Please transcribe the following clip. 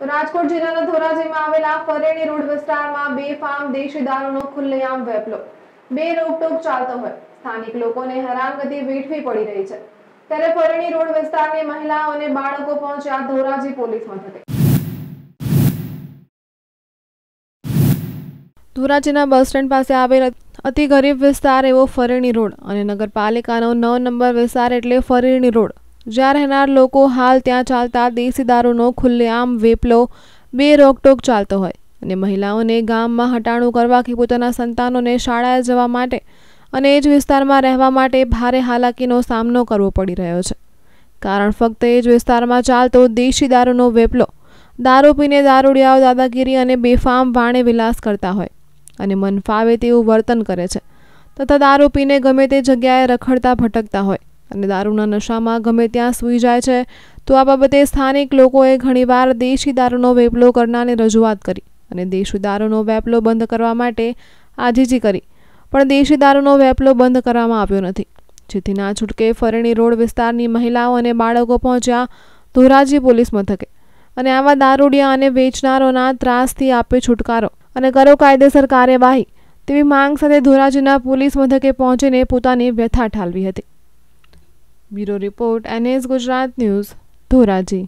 तो राजकोट जिल्लाना धोराजीमां आवेला फरेणी रोड विस्तारमां बेफाम देशी दारूनो खुलेआम वेपलो बे रोकटोक चालतो होय स्थानिक लोकोने हैरानगति वेठवी पड़ी रही छे। त्यारे फरेणी रोड विस्तारनी महिलाओ अने बाळको पहोंच्या धोराजी पोलीस मथके। धोराजीना बस स्टेण्ड पासे आवेल अति गरीब विस्तार एवो फरेणी रोड अने नगरपालिकानो 9 नंबर विस्तार एटले फरेणी रोड ज्यां रहेनार लोको हाल त्यां चालता देशी दारूनो खुलेआम वेपलो बे रोकटोक चालतो होय अने महिलाओने गाममां हटाणुं करवा के पोताना संतानोने शाळाए जवा माटे अने ए ज विस्तारमां रहेवा माटे भारे हालाकीनो सामनो करवो पड़ी रह्यो छे। कारण फक्त ए ज विस्तारमां चालतो देशी दारूनो वेपलो दारू पीने दारूडियाओ दादागिरी अने बेफाम वाणे विलास करता होय अने मन फावे तेवुं वर्तन करे छे तथा दारू पीने गमे ते जग्याए रखड़ता भटकता होय अने दारूना नशामां गमे त्यां सूई जाय छे। तो आ बाबते स्थानिक लोकोए घणीवार देशी दारूनो वेपलो करनारने रजूआत करी अने देशी दारूनो वेपलो बंध करवा माटे आजीजी करी पण देशी दारूनो वेपलो बंध करवामां आव्यो नथी जेथी ना छूटके फरेणी रोड विस्तारनी महिलाओ अने बाळको पहोंच्या धोराजी पोलीस मथके अने आवा दारूडिया अने वेचनारोना त्रासथी आपे छुटकारो अने करो कायदेसर कार्यवाही तेवी मांग साथे धोराजीना पोलीस मथके पहोंचीने पोतानी व्यथा ठालवी हती। Bureau report NS Gujarat news Dhoraji.